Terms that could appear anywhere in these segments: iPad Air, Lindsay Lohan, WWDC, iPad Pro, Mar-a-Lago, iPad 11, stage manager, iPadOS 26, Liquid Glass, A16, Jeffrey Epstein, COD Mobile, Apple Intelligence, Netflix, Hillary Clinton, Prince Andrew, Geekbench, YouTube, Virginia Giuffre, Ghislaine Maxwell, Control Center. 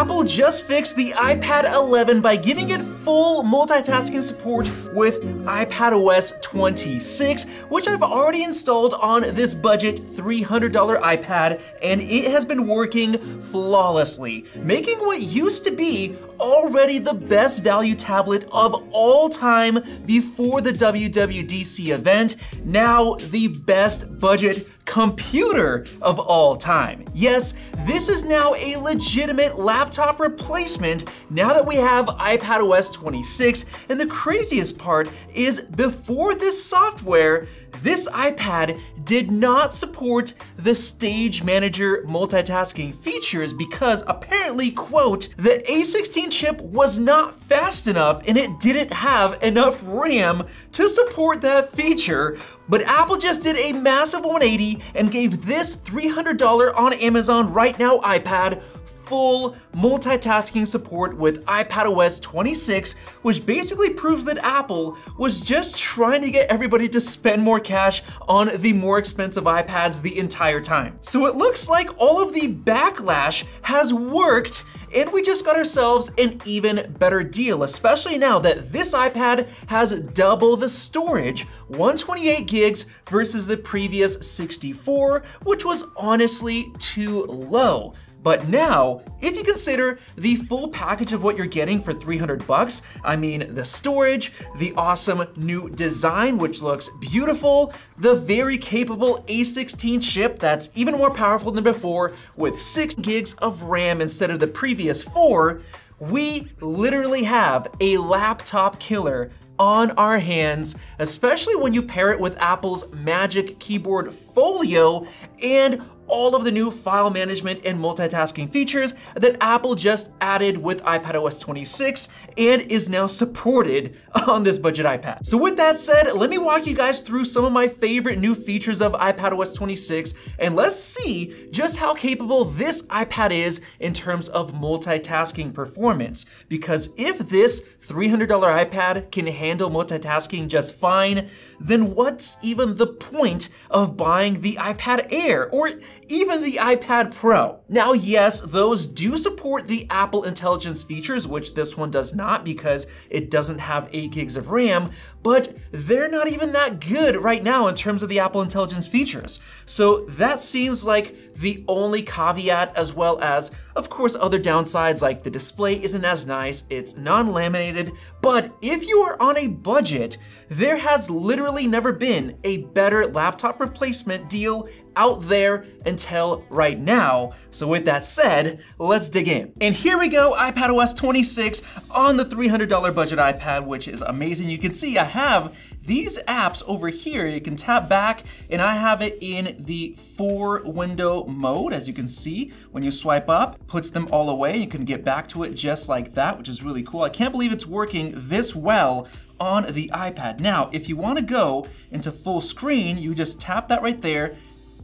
Apple just fixed the iPad 11 by giving it full multitasking support with iPadOS 26, which I've already installed on this budget $300 iPad, and it has been working flawlessly, making what used to be already the best value tablet of all time before the WWDC event, now the best budget computer of all time. Yes, this is now a legitimate laptop replacement now that we have iPadOS 26, and the craziest part is before this software, this iPad did not support the Stage Manager multitasking features because apparently, quote, the A16 chip was not fast enough and it didn't have enough RAM to support that feature. But Apple just did a massive 180 and gave this $300 on Amazon right now iPad full multitasking support with iPadOS 26, which basically proves that Apple was just trying to get everybody to spend more cash on the more expensive iPads the entire time. So it looks like all of the backlash has worked, and we just got ourselves an even better deal, especially now that this iPad has double the storage, 128 gigs versus the previous 64, which was honestly too low. But now, if you consider the full package of what you're getting for $300, I mean the storage, the awesome new design, which looks beautiful, the very capable A16 chip that's even more powerful than before with 6 gigs of RAM instead of the previous 4, we literally have a laptop killer on our hands, especially when you pair it with Apple's Magic Keyboard Folio and all of the new file management and multitasking features that Apple just added with iPadOS 26 and is now supported on this budget iPad. So with that said, let me walk you guys through some of my favorite new features of iPadOS 26, and let's see just how capable this iPad is in terms of multitasking performance. Because if this $300 iPad can handle multitasking just fine, then what's even the point of buying the iPad Air or even the iPad Pro? Now, yes, those do support the Apple Intelligence features, which this one does not because it doesn't have 8 gigs of RAM, but they're not even that good right now in terms of the Apple Intelligence features. So that seems like the only caveat, as well as, of course, other downsides like the display isn't as nice, it's non-laminated. But if you are on a budget, there has literally never been a better laptop replacement deal out there until right now. So with that said, let's dig in. And here we go, iPadOS 26 on the $300 budget iPad, which is amazing. You can see I have these apps over here. You can tap back and I have it in the 4-window mode. As you can see, when you swipe up, puts them all away. You can get back to it just like that, which is really cool. I can't believe it's working this well on the iPad. Now, if you wanna go into full screen, you just tap that right there,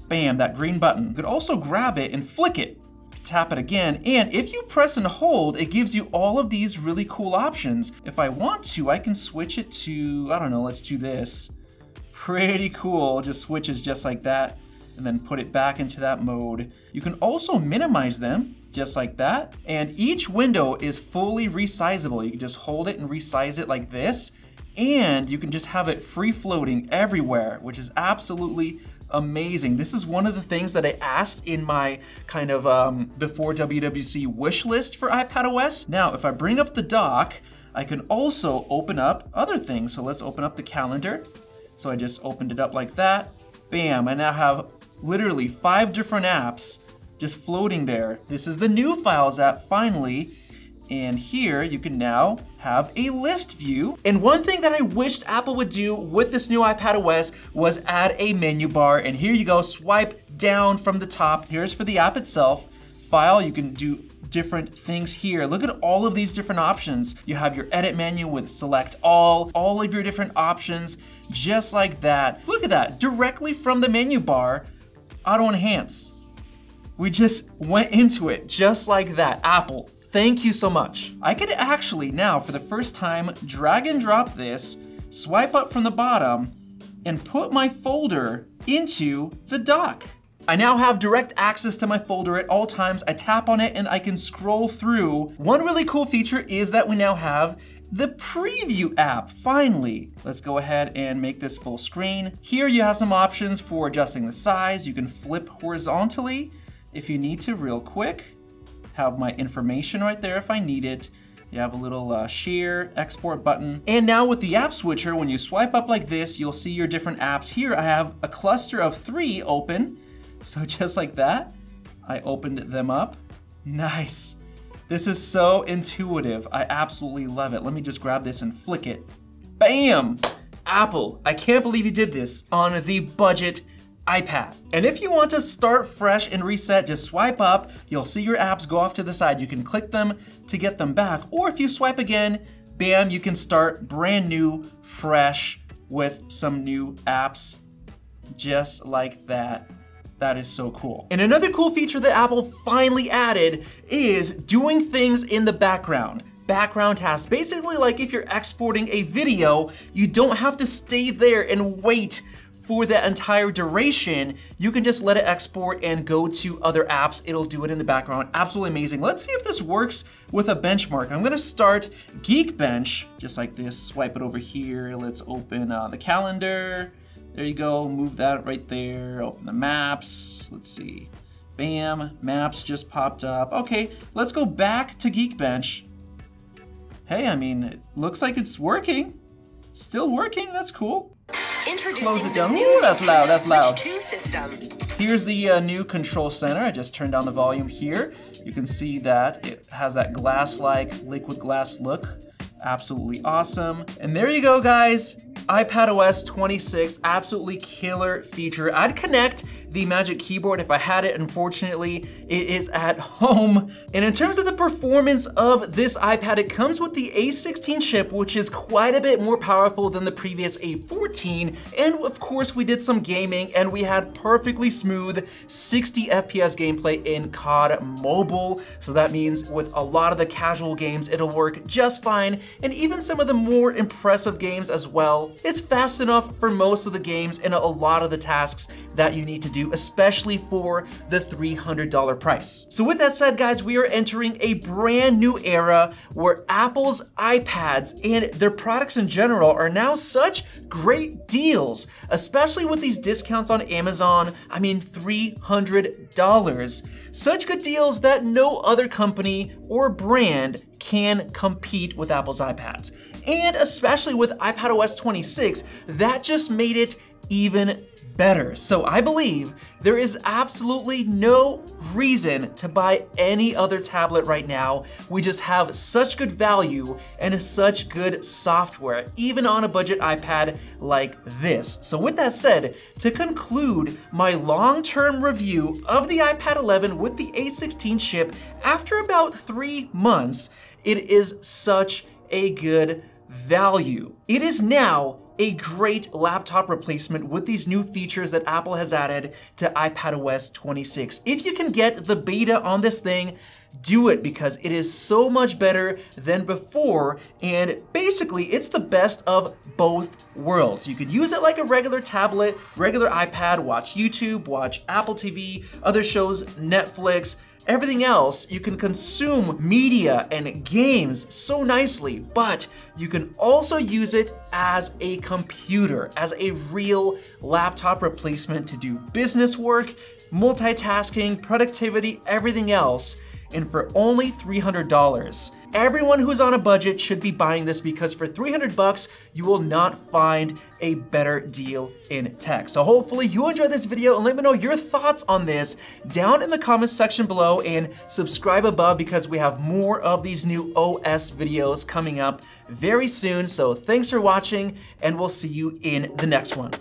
bam, that green button. You could also grab it and flick it, tap it again, and if you press and hold, it gives you all of these really cool options. If I want to, I can switch it to, I don't know, let's do this. Pretty cool, just switches just like that, and then put it back into that mode. You can also minimize them, just like that, and each window is fully resizable. You can just hold it and resize it like this, and you can just have it free-floating everywhere, which is absolutely amazing. This is one of the things that I asked in my kind of before WWDC wish list for iPadOS. Now, if I bring up the dock, I can also open up other things. So let's open up the calendar. So I just opened it up like that. Bam, I now have literally 5 different apps just floating there. This is the new Files app finally. And here you can now have a list view. And one thing that I wished Apple would do with this new iPadOS was add a menu bar. And here you go, swipe down from the top. Here's for the app itself. File, you can do different things here. Look at all of these different options. You have your edit menu with select all of your different options, just like that. Look at that, directly from the menu bar, auto enhance. We just went into it, just like that, Apple. Thank you so much. I could actually now, for the first time, drag and drop this, swipe up from the bottom, and put my folder into the dock. I now have direct access to my folder at all times. I tap on it and I can scroll through. One really cool feature is that we now have the preview app, finally. Let's go ahead and make this full screen. Here you have some options for adjusting the size. You can flip horizontally if you need to real quick. Have my information right there if I need it. You have a little share, export button. And now with the app switcher, when you swipe up like this, you'll see your different apps. Here I have a cluster of 3 open. So just like that, I opened them up. Nice. This is so intuitive. I absolutely love it. Let me just grab this and flick it. Bam! Apple, I can't believe you did this on the budget iPad. And if you want to start fresh and reset, just swipe up. You'll see your apps go off to the side. You can click them to get them back. Or if you swipe again, bam, you can start brand new, fresh, with some new apps, just like that. That is so cool. And another cool feature that Apple finally added is doing things in the background. Background tasks, basically like if you're exporting a video, you don't have to stay there and wait for the entire duration. You can just let it export and go to other apps. It'll do it in the background, absolutely amazing. Let's see if this works with a benchmark. I'm gonna start Geekbench, just like this, swipe it over here. Let's open the calendar. There you go, move that right there, open the maps, let's see. Bam, maps just popped up. Okay, let's go back to Geekbench. Hey, I mean, it looks like it's working. Still working, that's cool. Close it down, ooh, that's loud, that's loud. Here's the new control center. I just turned down the volume here. You can see that it has that glass-like, liquid glass look. Absolutely awesome. And there you go, guys. iPadOS 26, absolutely killer feature. I'd connect the Magic Keyboard if I had it. Unfortunately, it is at home. And in terms of the performance of this iPad, it comes with the A16 chip, which is quite a bit more powerful than the previous A14. And of course, we did some gaming and we had perfectly smooth 60 FPS gameplay in COD Mobile. So that means with a lot of the casual games, it'll work just fine. And even some of the more impressive games as well. It's fast enough for most of the games and a lot of the tasks that you need to do, especially for the $300 price. So with that said, guys, we are entering a brand new era where Apple's iPads and their products in general are now such great deals, especially with these discounts on Amazon. I mean, $300. Such good deals that no other company or brand can compete with Apple's iPads. And especially with iPadOS 26, that just made it even better. So I believe there is absolutely no reason to buy any other tablet right now. We just have such good value and such good software, even on a budget iPad like this. So with that said, to conclude my long-term review of the iPad 11 with the A16 chip, after about 3 months, it is such a good value. It is now a great laptop replacement with these new features that Apple has added to iPadOS 26. If you can get the beta on this thing, do it, because it is so much better than before, and basically it's the best of both worlds. You could use it like a regular tablet, regular iPad, watch YouTube, watch Apple TV, other shows, Netflix, everything else. You can consume media and games so nicely, but you can also use it as a computer, as a real laptop replacement to do business work, multitasking, productivity, everything else. And for only $300. Everyone who's on a budget should be buying this, because for $300, you will not find a better deal in tech. So hopefully you enjoyed this video, and let me know your thoughts on this down in the comments section below, and subscribe above, because we have more of these new OS videos coming up very soon. So thanks for watching, and we'll see you in the next one.